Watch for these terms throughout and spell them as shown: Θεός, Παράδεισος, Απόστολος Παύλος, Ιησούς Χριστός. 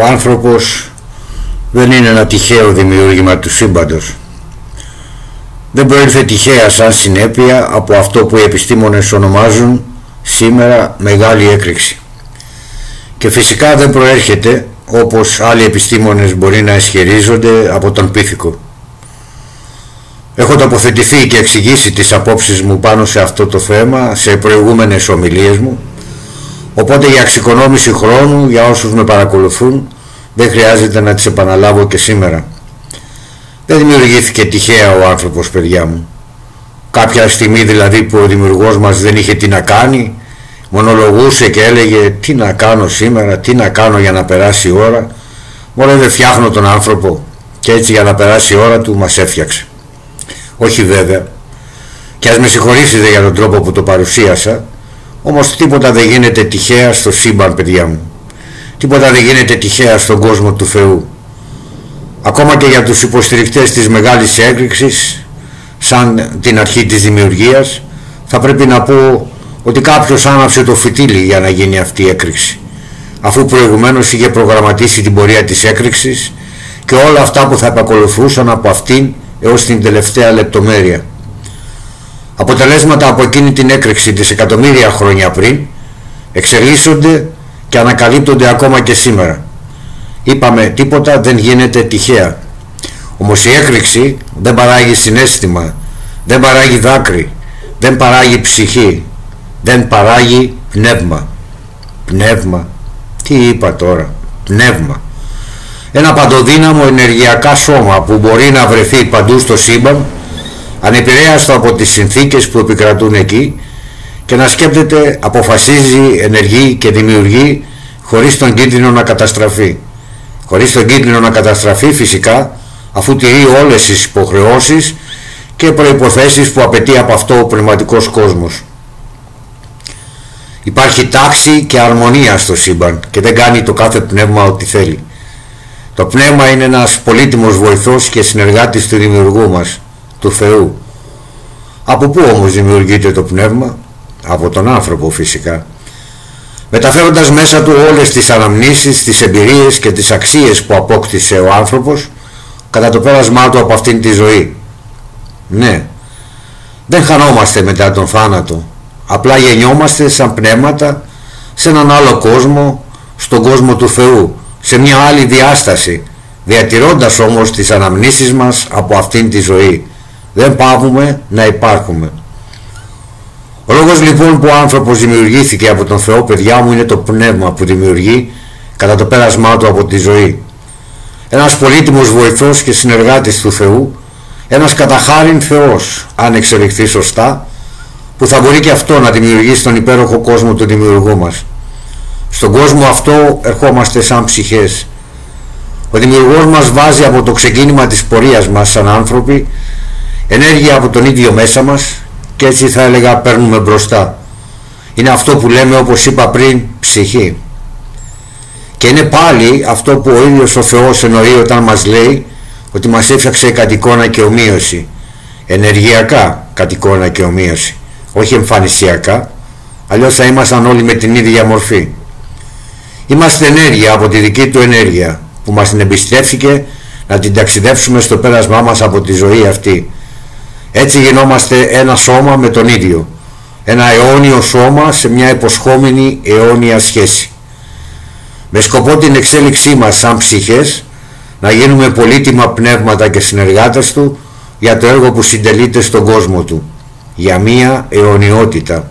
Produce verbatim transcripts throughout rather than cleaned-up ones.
Ο άνθρωπος δεν είναι ένα τυχαίο δημιούργημα του σύμπαντος. Δεν προήλθε τυχαία σαν συνέπεια από αυτό που οι επιστήμονες ονομάζουν σήμερα μεγάλη έκρηξη. Και φυσικά δεν προέρχεται, όπως άλλοι επιστήμονες μπορεί να ισχυρίζονται, από τον πίθηκο. Έχω τοποθετηθεί και εξηγήσει τις απόψεις μου πάνω σε αυτό το θέμα σε προηγούμενες ομιλίες μου, οπότε για εξοικονόμηση χρόνου για όσους με παρακολουθούν δεν χρειάζεται να τις επαναλάβω και σήμερα. Δεν δημιουργήθηκε τυχαία ο άνθρωπος, παιδιά μου. Κάποια στιγμή δηλαδή που ο δημιουργός μας δεν είχε τι να κάνει, μονολογούσε και έλεγε τι να κάνω σήμερα, τι να κάνω για να περάσει η ώρα, μόνο δεν φτιάχνω τον άνθρωπο, και έτσι για να περάσει η ώρα του μας έφτιαξε. Όχι βέβαια, και ας με συγχωρήσετε για τον τρόπο που το παρουσίασα, όμως τίποτα δεν γίνεται τυχαία στο σύμπαν, παιδιά μου. Τίποτα δεν γίνεται τυχαία στον κόσμο του Θεού. Ακόμα και για τους υποστηρικτές της μεγάλης έκρηξης, σαν την αρχή της δημιουργίας, θα πρέπει να πω ότι κάποιος άναψε το φυτίλι για να γίνει αυτή η έκρηξη, αφού προηγουμένως είχε προγραμματίσει την πορεία της έκρηξης και όλα αυτά που θα επακολουθούσαν από αυτήν έως την τελευταία λεπτομέρεια. Αποτελέσματα από εκείνη την έκρηξη δισεκατομμύρια χρόνια πριν εξελίσσονται και ανακαλύπτονται ακόμα και σήμερα. Είπαμε, τίποτα δεν γίνεται τυχαία. Όμως η έκρηξη δεν παράγει συναίσθημα, δεν παράγει δάκρυ, δεν παράγει ψυχή, δεν παράγει πνεύμα. Πνεύμα, τι είπα τώρα, πνεύμα. Ένα παντοδύναμο ενεργειακά σώμα που μπορεί να βρεθεί παντού στο σύμπαν, ανεπηρέαστο από τις συνθήκες που επικρατούν εκεί, και να σκέπτεται, αποφασίζει, ενεργεί και δημιουργεί χωρίς τον κίνδυνο να καταστραφεί. Χωρίς τον κίνδυνο να καταστραφεί φυσικά, αφού τηρεί όλες τις υποχρεώσεις και προϋποθέσεις που απαιτεί από αυτό ο πνευματικός κόσμος. Υπάρχει τάξη και αρμονία στο σύμπαν και δεν κάνει το κάθε πνεύμα ό,τι θέλει. Το πνεύμα είναι ένας πολύτιμος βοηθός και συνεργάτης του δημιουργού μας, του Θεού. Από πού όμως δημιουργείται το πνεύμα? Από τον άνθρωπο φυσικά. Μεταφέροντας μέσα του όλες τις αναμνήσεις, τις εμπειρίες και τις αξίες που απόκτησε ο άνθρωπος κατά το πέρασμά του από αυτήν τη ζωή. Ναι, δεν χανόμαστε μετά τον θάνατο, απλά γεννιόμαστε σαν πνεύματα σε έναν άλλο κόσμο, στον κόσμο του Θεού, σε μια άλλη διάσταση, διατηρώντας όμως τις αναμνήσεις μας από αυτήν τη ζωή. Δεν πάβουμε να υπάρχουμε. Ο λόγος λοιπόν που ο άνθρωπος δημιουργήθηκε από τον Θεό, παιδιά μου, είναι το πνεύμα που δημιουργεί κατά το πέρασμά του από τη ζωή. Ένας πολύτιμος βοηθός και συνεργάτης του Θεού, ένας καταχάριν Θεός, αν εξελιχθεί σωστά, που θα μπορεί και αυτό να δημιουργήσει τον υπέροχο κόσμο του δημιουργού μας. Στον κόσμο αυτό ερχόμαστε σαν ψυχές. Ο δημιουργός μας βάζει από το ξεκίνημα της πορείας μας σαν άνθρωποι ενέργεια από τον ίδιο μέσα μας, και έτσι θα έλεγα παίρνουμε μπροστά. Είναι αυτό που λέμε, όπως είπα πριν, ψυχή. Και είναι πάλι αυτό που ο ίδιος ο Θεός εννοεί όταν μας λέει ότι μας έφτιαξε κατ' εικόνα και ομοίωση. Ενεργειακά κατ' εικόνα και ομοίωση, όχι εμφανισιακά, αλλιώς θα ήμασταν όλοι με την ίδια μορφή. Είμαστε ενέργεια από τη δική του ενέργεια που μας την εμπιστεύτηκε να την ταξιδέψουμε στο πέρασμά μας από τη ζωή αυτή. Έτσι γινόμαστε ένα σώμα με τον ίδιο, ένα αιώνιο σώμα σε μια υποσχόμενη αιώνια σχέση. Με σκοπό την εξέλιξή μας σαν ψυχές να γίνουμε πολύτιμα πνεύματα και συνεργάτες του για το έργο που συντελείται στον κόσμο του, για μια αιωνιότητα.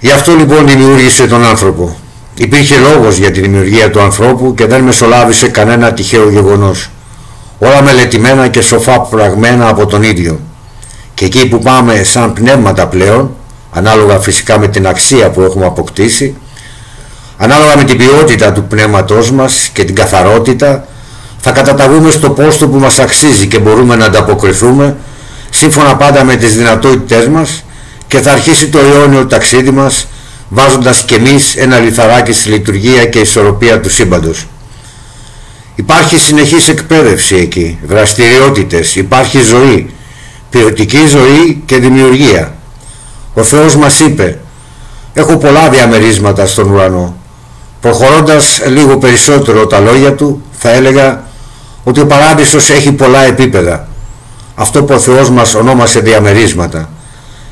Γι' αυτό λοιπόν δημιούργησε τον άνθρωπο. Υπήρχε λόγος για τη δημιουργία του ανθρώπου και δεν μεσολάβησε κανένα τυχαίο γεγονός. Όλα μελετημένα και σοφά πραγμένα από τον ίδιο. Και εκεί που πάμε σαν πνεύματα πλέον, ανάλογα φυσικά με την αξία που έχουμε αποκτήσει, ανάλογα με την ποιότητα του πνεύματός μας και την καθαρότητα, θα καταταγούμε στο πόστο που μας αξίζει και μπορούμε να ανταποκριθούμε σύμφωνα πάντα με τις δυνατότητές μας, και θα αρχίσει το αιώνιο ταξίδι μας, βάζοντας κι εμείς ένα λιθαράκι στη λειτουργία και ισορροπία του σύμπαντος. Υπάρχει συνεχής εκπαίδευση εκεί, δραστηριότητες, υπάρχει ζωή, ποιοτική ζωή και δημιουργία. Ο Θεός μας είπε, έχω πολλά διαμερίσματα στον ουρανό, Προχωρώντας λίγο περισσότερο τα λόγια του, θα έλεγα ότι ο Παράδεισος έχει πολλά επίπεδα. Αυτό που ο Θεός μας ονόμασε διαμερίσματα.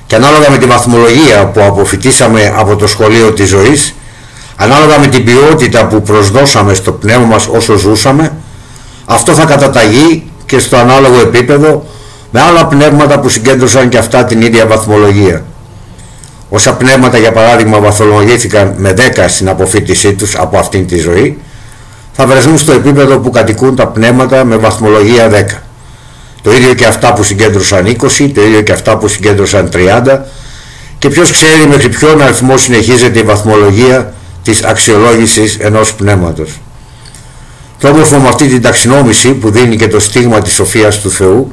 Και ανάλογα με τη βαθμολογία που αποφοιτήσαμε από το σχολείο της ζωής, ανάλογα με την ποιότητα που προσδώσαμε στο πνεύμα μας όσο ζούσαμε, αυτό θα καταταγεί και στο ανάλογο επίπεδο με άλλα πνεύματα που συγκέντρωσαν και αυτά την ίδια βαθμολογία. Όσα πνεύματα, για παράδειγμα, βαθμολογήθηκαν με δέκα στην αποφοίτησή τους από αυτήν τη ζωή, θα βρεθούν στο επίπεδο που κατοικούν τα πνεύματα με βαθμολογία δέκα. Το ίδιο και αυτά που συγκέντρωσαν είκοσι, το ίδιο και αυτά που συγκέντρωσαν τριάντα, και ποιος ξέρει μέχρι ποιον αριθμό συνεχίζεται η βαθμολογία της αξιολόγησης ενός πνεύματος. Το όμορφο με αυτή την ταξινόμηση που δίνει και το στίγμα της σοφίας του Θεού,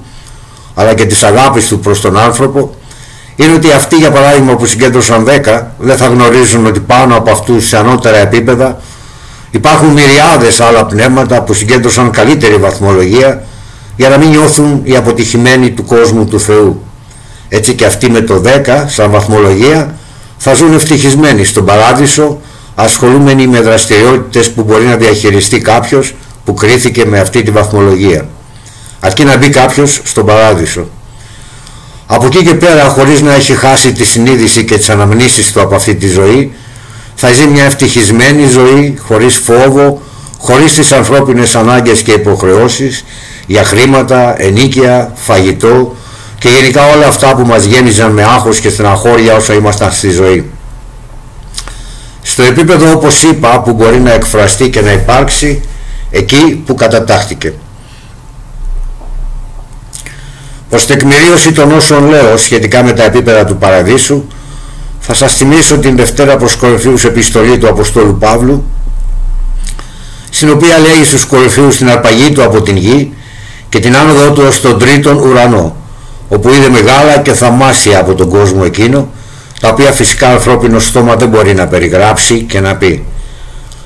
αλλά και της αγάπης του προς τον άνθρωπο, είναι ότι αυτοί, για παράδειγμα, που συγκέντρωσαν δέκα, δεν θα γνωρίζουν ότι πάνω από αυτούς σε ανώτερα επίπεδα υπάρχουν μυριάδες άλλα πνεύματα που συγκέντρωσαν καλύτερη βαθμολογία, για να μην νιώθουν οι αποτυχημένοι του κόσμου του Θεού. Έτσι και αυτοί με το δέκα σαν βαθμολογία θα ζουν ευτυχισμένοι στον Παράδεισο, ασχολούμενοι με δραστηριότητες που μπορεί να διαχειριστεί κάποιος που κρίθηκε με αυτή τη βαθμολογία, αρκεί να μπει κάποιος στον Παράδεισο. Από εκεί και πέρα, χωρίς να έχει χάσει τη συνείδηση και τις αναμνήσεις του από αυτή τη ζωή, θα ζει μια ευτυχισμένη ζωή, χωρίς φόβο, χωρίς τις ανθρώπινες ανάγκες και υποχρεώσεις για χρήματα, ενοίκια, φαγητό και γενικά όλα αυτά που μας γέμιζαν με άγχος και στεναχώρια όσα ήμασταν στη ζωή. Στο επίπεδο, όπως είπα, που μπορεί να εκφραστεί και να υπάρξει εκεί που κατατάχθηκε. Ως τεκμηρίωση των όσων λέω σχετικά με τα επίπεδα του Παραδείσου, θα σας θυμίσω την Δευτέρα προς Κορινθίους επιστολή του Αποστόλου Παύλου, στην οποία λέγει στους Κορινθίους την αρπαγή του από την γη και την άνοδο του ως τον τρίτον ουρανό, όπου είδε μεγάλα και θαυμάσια από τον κόσμο εκείνο, τα οποία φυσικά ανθρώπινο στόμα δεν μπορεί να περιγράψει και να πει.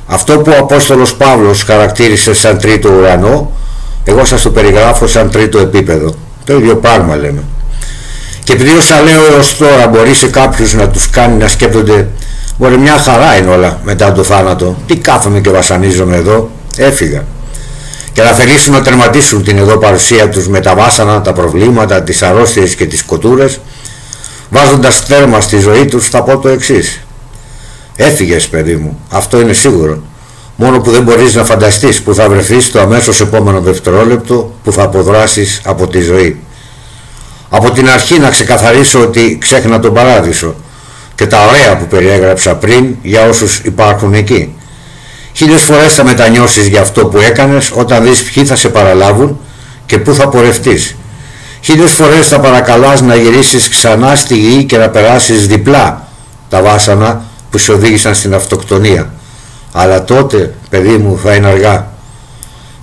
Αυτό που ο Απόστολος Παύλος χαρακτήρισε σαν τρίτο ουρανό, εγώ σας το περιγράφω σαν τρίτο επίπεδο. Το ίδιο πράγμα λέμε. Και επειδή όσα λέω έως τώρα μπορεί σε κάποιους να τους κάνει να σκέπτονται, μπορεί μια χαρά είναι όλα μετά το θάνατο, τι κάθομαι και βασανίζομαι εδώ, έφυγα, και να θελήσουν να τερματίσουν την εδώ παρουσία τους με τα βάσανα, τα προβλήματα, τις αρρώστιες και τις κοτούρες, βάζοντας τέρμα στη ζωή τους, θα πω το εξής: έφυγες, παιδί μου, αυτό είναι σίγουρο, μόνο που δεν μπορείς να φανταστείς που θα βρεθείς το αμέσως επόμενο δευτερόλεπτο που θα αποδράσεις από τη ζωή. Από την αρχή να ξεκαθαρίσω ότι ξέχνα τον Παράδεισο και τα ωραία που περιέγραψα πριν για όσους υπάρχουν εκεί. Χίλιες φορές θα μετανιώσεις για αυτό που έκανες όταν δεις ποιοι θα σε παραλάβουν και πού θα πορευτείς. Χίλιες φορές θα παρακαλάς να γυρίσεις ξανά στη γη και να περάσεις διπλά τα βάσανα που σε οδήγησαν στην αυτοκτονία. Αλλά τότε, παιδί μου, θα είναι αργά.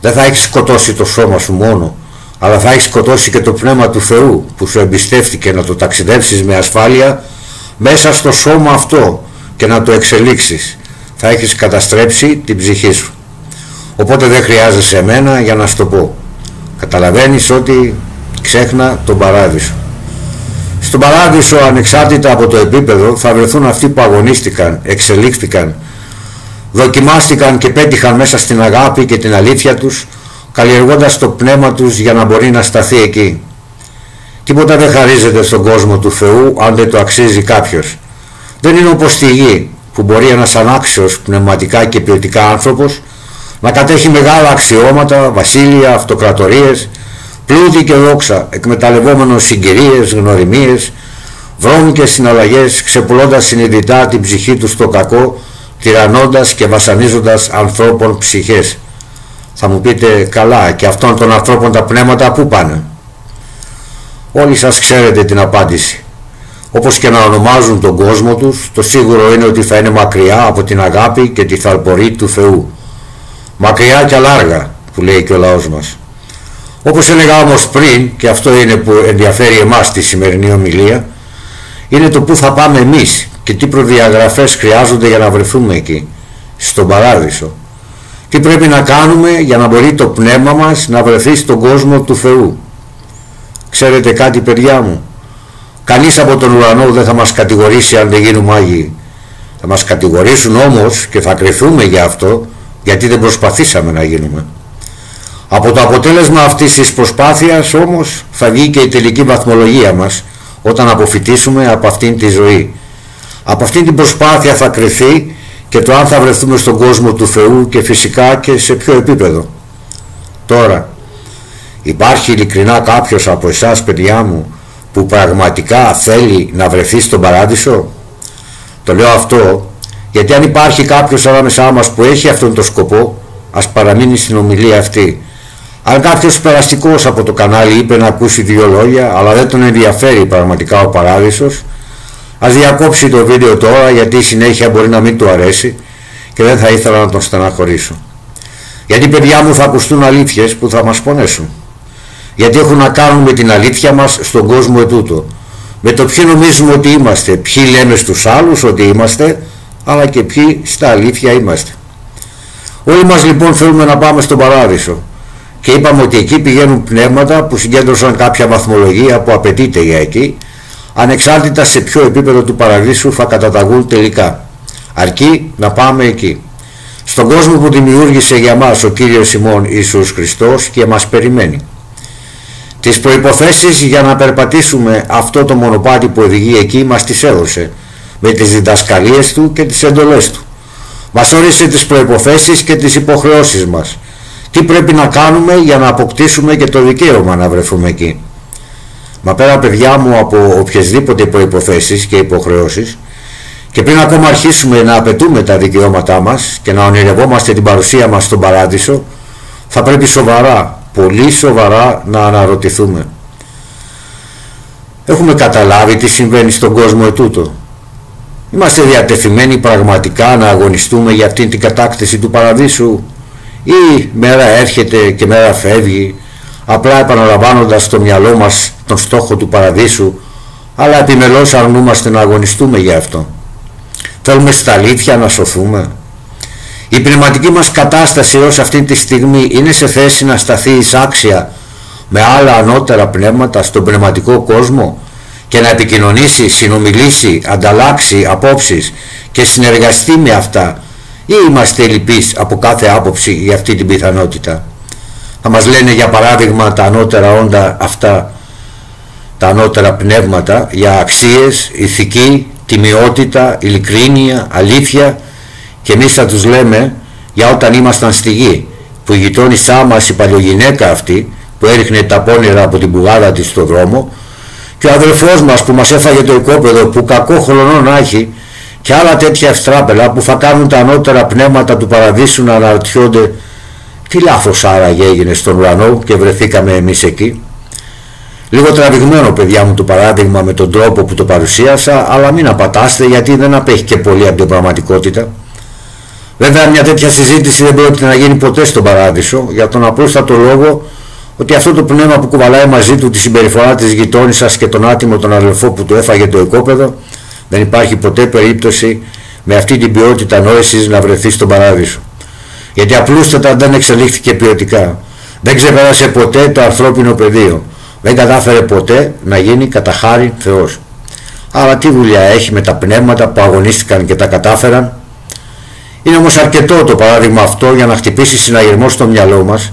Δεν θα έχεις σκοτώσει το σώμα σου μόνο, αλλά θα έχεις σκοτώσει και το πνεύμα του Θεού που σου εμπιστεύτηκε να το ταξιδέψεις με ασφάλεια μέσα στο σώμα αυτό και να το εξελίξεις. Θα έχεις καταστρέψει την ψυχή σου. Οπότε δεν χρειάζεσαι εμένα για να σου το πω. Καταλαβαίνεις ότι ξέχνα τον Παράδεισο. Στον Παράδεισο, ανεξάρτητα από το επίπεδο, θα βρεθούν αυτοί που αγωνίστηκαν, εξελίχθηκαν, δοκιμάστηκαν και πέτυχαν μέσα στην αγάπη και την αλήθεια τους, καλλιεργώντας το πνεύμα τους για να μπορεί να σταθεί εκεί. Τίποτα δεν χαρίζεται στον κόσμο του Θεού αν δεν το αξίζει κάποιος. Δεν είναι όπως τη γη, που μπορεί ένας ανάξιος πνευματικά και ποιοτικά άνθρωπος να κατέχει μεγάλα αξιώματα, βασίλεια, αυτοκρατορίες, πλούτη και δόξα, εκμεταλλευόμενος συγκυρίες, γνωριμίες, βρώμικες συναλλαγές, ξεπουλώντας συνειδητά την ψυχή του στο κακό, τυραννώντας και βασανίζοντας ανθρώπων ψυχές. Θα μου πείτε, καλά, και αυτών των ανθρώπων τα πνεύματα πού πάνε? Όλοι σας ξέρετε την απάντηση. Όπως και να ονομάζουν τον κόσμο τους, το σίγουρο είναι ότι θα είναι μακριά από την αγάπη και τη θαλπορή του Θεού. Μακριά και αλάργα, που λέει και ο λαός μας. Όπως έλεγα όμως πριν, και αυτό είναι που ενδιαφέρει εμάς τη σημερινή ομιλία, είναι το πού θα πάμε εμείς και τι προδιαγραφές χρειάζονται για να βρεθούμε εκεί, στον Παράδεισο. Τι πρέπει να κάνουμε για να μπορεί το πνεύμα μας να βρεθεί στον κόσμο του Θεού. Ξέρετε κάτι, παιδιά μου? Κανείς από τον ουρανό δεν θα μας κατηγορήσει αν δεν γίνουμε Άγιοι. Θα μας κατηγορήσουν όμως και θα κρυφθούμε για αυτό, γιατί δεν προσπαθήσαμε να γίνουμε. Από το αποτέλεσμα αυτής της προσπάθειας όμως θα βγει και η τελική βαθμολογία μας όταν αποφυτίσουμε από αυτήν τη ζωή. Από αυτήν την προσπάθεια θα κρυφθεί και το αν θα βρεθούμε στον κόσμο του Θεού και φυσικά και σε ποιο επίπεδο. Τώρα, υπάρχει ειλικρινά κάποιος από εσάς, παιδιά μου, που πραγματικά θέλει να βρεθεί στον Παράδεισο? Το λέω αυτό γιατί αν υπάρχει κάποιος ανάμεσά μας που έχει αυτόν τον σκοπό, ας παραμείνει στην ομιλία αυτή. Αν κάποιος περαστικός από το κανάλι είπε να ακούσει δύο λόγια, αλλά δεν τον ενδιαφέρει πραγματικά ο Παράδεισος, ας διακόψει το βίντεο τώρα, γιατί η συνέχεια μπορεί να μην του αρέσει και δεν θα ήθελα να τον στεναχωρήσω. Γιατί, παιδιά μου, θα ακουστούν αλήθειες που θα μας πονέσουν. Γιατί έχουν να κάνουν με την αλήθεια μας στον κόσμο ετούτο. Με το ποιοι νομίζουμε ότι είμαστε, ποιοι λέμε στους άλλους ότι είμαστε, αλλά και ποιοι στα αλήθεια είμαστε. Όλοι μας λοιπόν θέλουμε να πάμε στον Παράδεισο και είπαμε ότι εκεί πηγαίνουν πνεύματα που συγκέντρωσαν κάποια βαθμολογία που απαιτείται για εκεί, ανεξάρτητα σε ποιο επίπεδο του Παραδείσου θα καταταγούν τελικά, αρκεί να πάμε εκεί. Στον κόσμο που δημιούργησε για μας ο Κύριος ημών Ιησούς Χριστός και μας περιμένει. Τις προϋποθέσεις για να περπατήσουμε αυτό το μονοπάτι που οδηγεί εκεί μας τις έδωσε, με τις διδασκαλίες του και τις εντολές του. Μας όρισε τις προϋποθέσεις και τις υποχρεώσεις μας. Τι πρέπει να κάνουμε για να αποκτήσουμε και το δικαίωμα να βρεθούμε εκεί. Μα πέρα, παιδιά μου, από οποιασδήποτε προϋποθέσεις και υποχρεώσεις, και πριν ακόμα αρχίσουμε να απαιτούμε τα δικαιώματά μας και να ονειρευόμαστε την παρουσία μας στον Παράδεισο, θα πρέπει σοβαρά, πολύ σοβαρά να αναρωτηθούμε. Έχουμε καταλάβει τι συμβαίνει στον κόσμο ετούτο? Είμαστε διατεθειμένοι πραγματικά να αγωνιστούμε για αυτήν την κατάκτηση του Παραδείσου, ή μέρα έρχεται και μέρα φεύγει, απλά επαναλαμβάνοντας στο μυαλό μας τον στόχο του Παραδείσου, αλλά επιμελώς αρνούμαστε να αγωνιστούμε για αυτό? Θέλουμε στα αλήθεια να σωθούμε? Η πνευματική μας κατάσταση ως αυτή τη στιγμή είναι σε θέση να σταθεί εισάξια με άλλα ανώτερα πνεύματα στον πνευματικό κόσμο και να επικοινωνήσει, συνομιλήσει, ανταλλάξει απόψεις και συνεργαστεί με αυτά, ή είμαστε λυπείς από κάθε άποψη για αυτή την πιθανότητα? Θα μας λένε, για παράδειγμα, τα ανώτερα όντα αυτά, τα ανώτερα πνεύματα, για αξίες, ηθική, τιμιότητα, ειλικρίνεια, αλήθεια, και εμείς θα τους λέμε για όταν ήμασταν στη γη, που η γειτόνισά μας, η παλιογυναίκα αυτή που έριχνε τα πόνερα από την πουγάδα της στο δρόμο, και ο αδελφός μας που μας έφαγε το οικόπεδο, που κακό χρονό να έχει, και άλλα τέτοια ευτράπελα που θα κάνουν τα ανώτερα πνεύματα του Παραδείσου να αναρωτιόνται τι λάθος άραγε έγινε στον ουρανό και βρεθήκαμε εμείς εκεί. Λίγο τραβηγμένο, παιδιά μου, το παράδειγμα με τον τρόπο που το παρουσίασα, αλλά μην απατάστε, γιατί δεν απέχει και πολύ από την πραγματικότητα. Βέβαια, μια τέτοια συζήτηση δεν πρόκειται να γίνει ποτέ στον Παράδεισο, για τον απλούστατο λόγο ότι αυτό το πνεύμα που κουβαλάει μαζί του τη συμπεριφορά της γειτόνισσας και τον άτιμο τον αδελφό που του έφαγε το οικόπεδο, δεν υπάρχει ποτέ περίπτωση με αυτή την ποιότητα νόησης να βρεθεί στον Παράδεισο. Γιατί απλούστατα δεν εξελίχθηκε ποιοτικά. Δεν ξεπέρασε ποτέ το ανθρώπινο πεδίο. Δεν κατάφερε ποτέ να γίνει κατά χάριν Θεός. Άρα τι δουλειά έχει με τα πνεύματα που αγωνίστηκαν και τα κατάφεραν? Είναι όμως αρκετό το παράδειγμα αυτό για να χτυπήσει συναγερμό στο μυαλό μας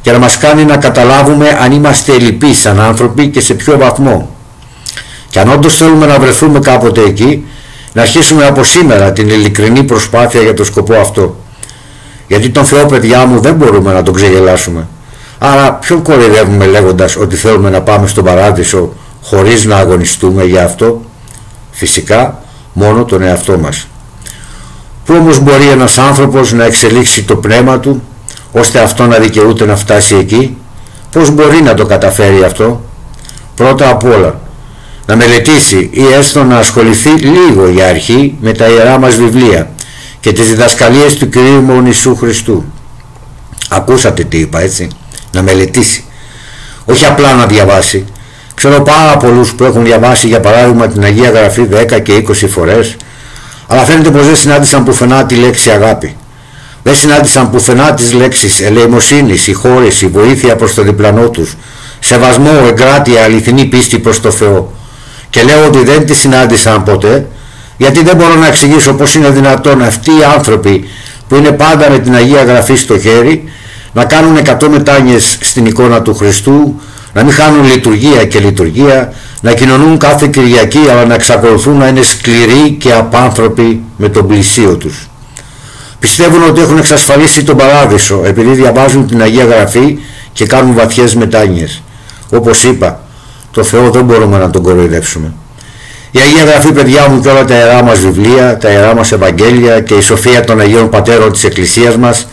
και να μας κάνει να καταλάβουμε αν είμαστε ελλειπείς σαν άνθρωποι και σε ποιο βαθμό. Και αν όντως θέλουμε να βρεθούμε κάποτε εκεί, να αρχίσουμε από σήμερα την ειλικρινή προσπάθεια για το σκοπό αυτό. Γιατί τον Θεό, παιδιά μου, δεν μπορούμε να τον ξεγελάσουμε. Άρα ποιον κοροϊδεύουμε λέγοντας ότι θέλουμε να πάμε στον Παράδεισο χωρίς να αγωνιστούμε για αυτό? Φυσικά μόνο τον εαυτό μας. Πού όμως μπορεί ένας άνθρωπος να εξελίξει το πνεύμα του ώστε αυτό να δικαιούται να φτάσει εκεί? Πώς μπορεί να το καταφέρει αυτό? Πρώτα απ' όλα, να μελετήσει ή έστω να ασχοληθεί λίγο για αρχή με τα Ιερά μας βιβλία και τις διδασκαλίες του Κυρίου ημών Ιησού Χριστού. Ακούσατε τι είπα, έτσι? Να μελετήσει, όχι απλά να διαβάσει. Ξέρω πάρα πολλούς που έχουν διαβάσει, για παράδειγμα, την Αγία Γραφή δέκα και είκοσι φορές, αλλά φαίνεται πως δεν συνάντησαν πουθενά τη λέξη αγάπη. Δεν συνάντησαν πουθενά τις λέξεις ελεημοσύνη, συγχώρεση, βοήθεια προς τον διπλανό τους, σεβασμό, εγκράτεια, αληθινή πίστη προς το Θεό. Και λέω ότι δεν τις συνάντησαν ποτέ, γιατί δεν μπορώ να εξηγήσω πως είναι δυνατόν αυτοί οι άνθρωποι που είναι πάντα με την Αγία Γραφή στο χέρι να κάνουν εκατό μετάνοιες στην εικόνα του Χριστού, να μην χάνουν λειτουργία και λειτουργία, να κοινωνούν κάθε Κυριακή αλλά να εξακολουθούν να είναι σκληροί και απάνθρωποι με τον πλησίο τους. Πιστεύουν ότι έχουν εξασφαλίσει τον Παράδεισο επειδή διαβάζουν την Αγία Γραφή και κάνουν βαθιές μετάνοιες. Όπως είπα, το Θεό δεν μπορούμε να τον κοροϊδεύσουμε. Η Αγία Γραφή, παιδιά μου, και όλα τα ιερά μας βιβλία, τα ιερά μας Ευαγγέλια και η σοφία των Αγίων Πατέρων της Εκκλησίας μας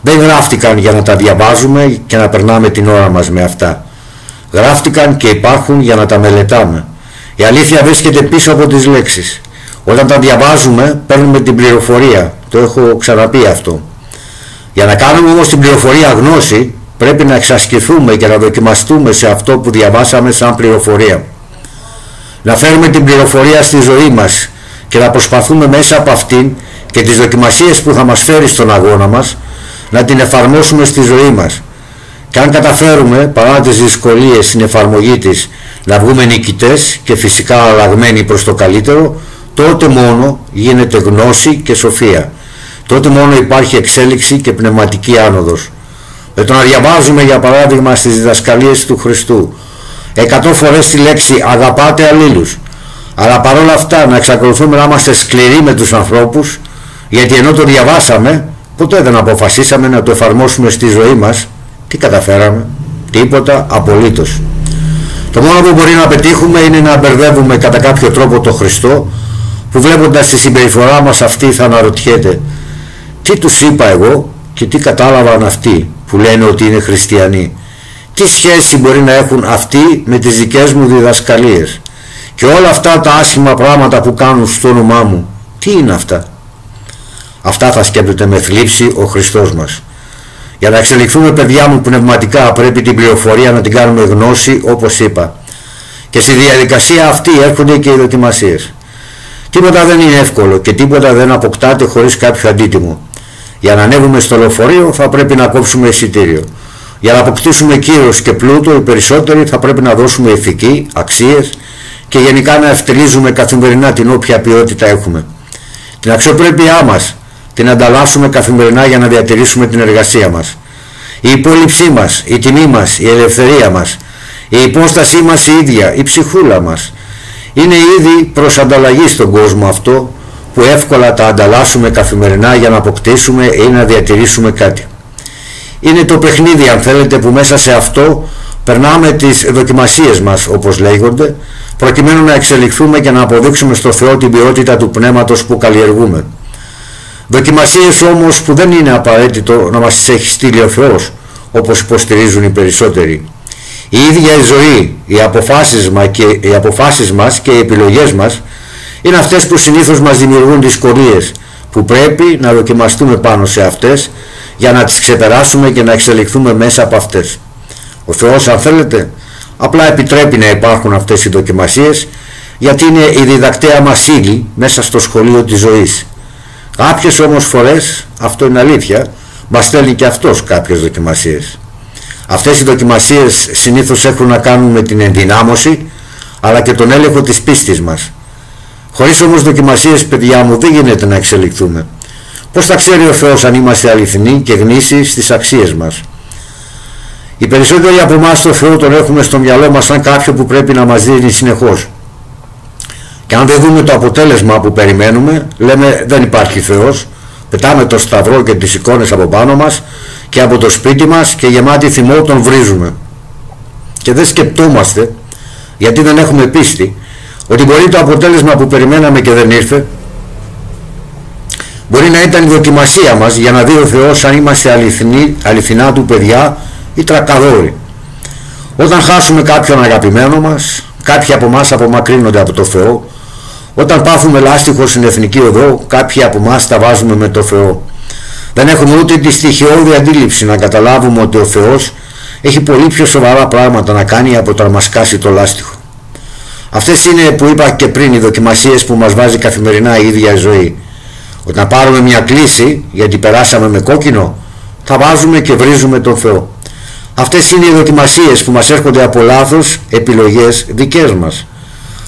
δεν γράφτηκαν για να τα διαβάζουμε και να περνάμε την ώρα μας με αυτά. Γράφτηκαν και υπάρχουν για να τα μελετάμε. Η αλήθεια βρίσκεται πίσω από τις λέξεις. Όταν τα διαβάζουμε παίρνουμε την πληροφορία. Το έχω ξαναπεί αυτό. Για να κάνουμε όμως την πληροφορία γνώση πρέπει να εξασκηθούμε και να δοκιμαστούμε σε αυτό που διαβάσαμε σαν πληροφορία. Να φέρουμε την πληροφορία στη ζωή μας και να προσπαθούμε μέσα από αυτήν και τις δοκιμασίες που θα μας φέρει στον αγώνα μας να την εφαρμόσουμε στη ζωή μας. Και αν καταφέρουμε, παρά τις δυσκολίες στην εφαρμογή της, να βγούμε νικητές και φυσικά αλλαγμένοι προς το καλύτερο, τότε μόνο γίνεται γνώση και σοφία. Τότε μόνο υπάρχει εξέλιξη και πνευματική άνοδος. Με το να διαβάζουμε, για παράδειγμα, στις διδασκαλίες του Χριστού εκατό φορές τη λέξη «αγαπάτε αλλήλους», αλλά παρόλα αυτά να εξακολουθούμε να είμαστε σκληροί με τους ανθρώπους, γιατί ενώ το διαβάσαμε, ποτέ δεν αποφασίσαμε να το εφαρμόσουμε στη ζωή μας. Τι καταφέραμε? Τίποτα απολύτως. Το μόνο που μπορεί να πετύχουμε είναι να μπερδεύουμε κατά κάποιο τρόπο τον Χριστό, που βλέποντας τη συμπεριφορά μας αυτή θα αναρωτιέται «Τι τους είπα εγώ και τι κατάλαβαν αυτοί που λένε ότι είναι χριστιανοί? Τι σχέση μπορεί να έχουν αυτοί με τις δικές μου διδασκαλίες? Και όλα αυτά τα άσχημα πράγματα που κάνουν στο όνομά μου, τι είναι αυτά?» Αυτά θα σκέπτεται με θλίψη ο Χριστός μας. Για να εξελιχθούμε, παιδιά μου, πνευματικά πρέπει την πληροφορία να την κάνουμε γνώση, όπως είπα. Και στη διαδικασία αυτή έρχονται και οι δοκιμασίες. Τίποτα δεν είναι εύκολο και τίποτα δεν αποκτάται χωρίς κάποιο αντίτιμο. Για να ανέβουμε στο λεωφορείο θα πρέπει να κόψουμε εισιτήριο. Για να αποκτήσουμε κύρος και πλούτο, οι περισσότεροι θα πρέπει να δώσουμε ηθική, αξίες και γενικά να ευτελίζουμε καθημερινά την όποια ποιότητα έχουμε. Την αξιοπρέπειά μας την ανταλλάσσουμε καθημερινά για να διατηρήσουμε την εργασία μας. Η υπόλοιψή μας, η τιμή μας, η ελευθερία μας, η υπόστασή μας η ίδια, η ψυχούλα μας, είναι ήδη προς ανταλλαγή στον κόσμο αυτό που εύκολα τα ανταλλάσσουμε καθημερινά για να αποκτήσουμε ή να διατηρήσουμε κάτι. Είναι το παιχνίδι, αν θέλετε, που μέσα σε αυτό περνάμε τις δοκιμασίες μας, όπως λέγονται, προκειμένου να εξελιχθούμε και να αποδείξουμε στο Θεό την ποιότητα του πνεύματος που καλλιεργούμε. Δοκιμασίες όμως που δεν είναι απαραίτητο να μας τις έχει στείλει ο Θεός, όπως υποστηρίζουν οι περισσότεροι. Η ίδια η ζωή, οι αποφάσεις, μα και, οι αποφάσεις μας και οι επιλογές μας είναι αυτές που συνήθως μας δημιουργούν δυσκολίες, που πρέπει να δοκιμαστούμε πάνω σε αυτές για να τις ξεπεράσουμε και να εξελιχθούμε μέσα από αυτές. Ο Θεός, αν θέλετε, απλά επιτρέπει να υπάρχουν αυτές οι δοκιμασίες, γιατί είναι η διδακτέα μας ύλη μέσα στο σχολείο της ζωής. Κάποιες όμως φορές, αυτό είναι αλήθεια, μας στέλνει και αυτός κάποιες δοκιμασίες. Αυτές οι δοκιμασίες συνήθως έχουν να κάνουν με την ενδυνάμωση αλλά και τον έλεγχο της πίστης μας. Χωρίς όμως δοκιμασίες, παιδιά μου, δεν γίνεται να εξελιχθούμε. Πώς θα ξέρει ο Θεός αν είμαστε αληθινοί και γνήσιοι στις αξίες μας? Οι περισσότεροι από εμάς τον Θεό τον έχουμε στο μυαλό μας σαν κάποιον που πρέπει να μας δίνει συνεχώς. Και αν δεν δούμε το αποτέλεσμα που περιμένουμε, λέμε δεν υπάρχει Θεός, πετάμε το σταυρό και τις εικόνες από πάνω μας και από το σπίτι μας και γεμάτη θυμό τον βρίζουμε. Και δεν σκεπτόμαστε, γιατί δεν έχουμε πίστη, ότι μπορεί το αποτέλεσμα που περιμέναμε και δεν ήρθε, μπορεί να ήταν η δοκιμασία μας για να δει ο Θεός αν είμαστε αληθινοί, αληθινά του παιδιά ή τρακαδόροι. Όταν χάσουμε κάποιον αγαπημένο μας, κάποιοι από εμάς απομακρύνονται από το Θεό. Όταν πάθουμε λάστιχο στην εθνική οδό, κάποιοι από εμάς τα βάζουμε με το Θεό. Δεν έχουμε ούτε τη στοιχειώδη αντίληψη να καταλάβουμε ότι ο Θεός έχει πολύ πιο σοβαρά πράγματα να κάνει από το να μας κάσει το λάστιχο. Αυτές είναι, που είπα και πριν, οι δοκιμασίες που μας βάζει καθημερινά η ίδια η ζωή. Όταν πάρουμε μια κλίση γιατί περάσαμε με κόκκινο, θα βάζουμε και βρίζουμε τον Θεό. Αυτές είναι οι δοκιμασίες που μας έρχονται από λάθος επιλογές δικές μας.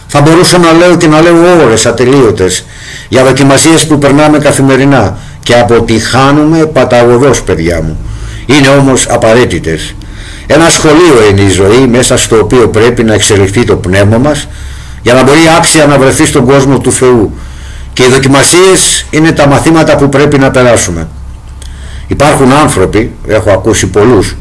Θα μπορούσα να λέω και να λέω ώρες ατελείωτες για δοκιμασίες που περνάμε καθημερινά και αποτυχάνουμε παταγωδώς, παιδιά μου. Είναι όμως απαραίτητες. Ένα σχολείο είναι η ζωή, μέσα στο οποίο πρέπει να εξελιχθεί το πνεύμα μας για να μπορεί άξια να βρεθεί στον κόσμο του Θεού, και οι δοκιμασίες είναι τα μαθήματα που πρέπει να περάσουμε. Υπάρχουν άνθρωποι, έχω ακούσει πολλούς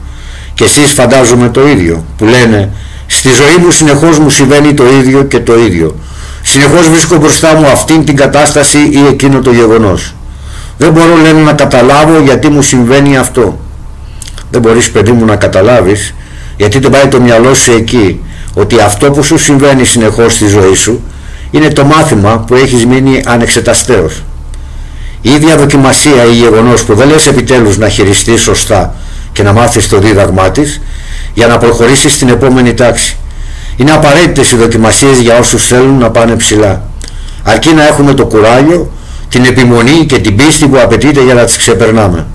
και εσείς φαντάζομαι το ίδιο, που λένε στη ζωή μου συνεχώς μου συμβαίνει το ίδιο και το ίδιο, συνεχώς βρίσκω μπροστά μου αυτήν την κατάσταση ή εκείνο το γεγονός, δεν μπορώ, λένε, να καταλάβω γιατί μου συμβαίνει αυτό. Δεν μπορείς, παιδί μου, να καταλάβεις γιατί το πάει το μυαλό σου εκεί, ότι αυτό που σου συμβαίνει συνεχώς στη ζωή σου είναι το μάθημα που έχεις μείνει ανεξεταστέως. Η ίδια δοκιμασία ή γεγονός που δεν λες επιτέλους να χειριστείς σωστά και να μάθεις το δίδαγμά της για να προχωρήσεις στην επόμενη τάξη. Είναι απαραίτητες οι δοκιμασίες για όσους θέλουν να πάνε ψηλά, αρκεί να έχουμε το κουράγιο, την επιμονή και την πίστη που απαιτείται για να τις ξεπερνάμε.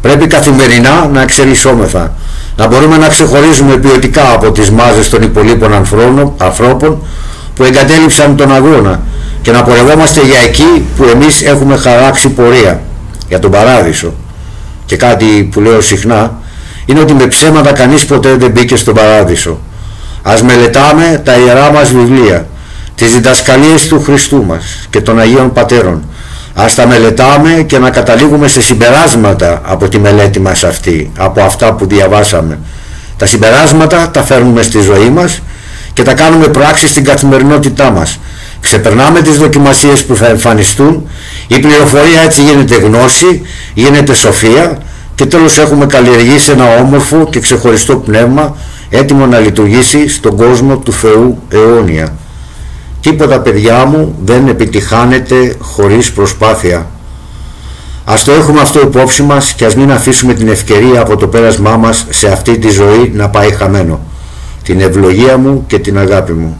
Πρέπει καθημερινά να εξελισσόμεθα, να μπορούμε να ξεχωρίζουμε ποιοτικά από τις μάζες των υπολείπων ανθρώπων που εγκατέλειψαν τον αγώνα και να πορευόμαστε για εκεί που εμείς έχουμε χαράξει πορεία, για τον Παράδεισο. Και κάτι που λέω συχνά είναι ότι με ψέματα κανείς ποτέ δεν μπήκε στον Παράδεισο. Ας μελετάμε τα ιερά μας βιβλία, τις διδασκαλίες του Χριστού μας και των Αγίων Πατέρων. Ας τα μελετάμε και να καταλήγουμε σε συμπεράσματα από τη μελέτη μας αυτή, από αυτά που διαβάσαμε. Τα συμπεράσματα τα φέρνουμε στη ζωή μας και τα κάνουμε πράξη στην καθημερινότητά μας. Ξεπερνάμε τις δοκιμασίες που θα εμφανιστούν, η πληροφορία έτσι γίνεται γνώση, γίνεται σοφία και τέλος έχουμε καλλιεργήσει ένα όμορφο και ξεχωριστό πνεύμα έτοιμο να λειτουργήσει στον κόσμο του Θεού αιώνια. Τίποτα, παιδιά μου, δεν επιτυχάνεται χωρίς προσπάθεια. Ας το έχουμε αυτό υπόψη μας και ας μην αφήσουμε την ευκαιρία από το πέρασμά μας σε αυτή τη ζωή να πάει χαμένο. Την ευλογία μου και την αγάπη μου.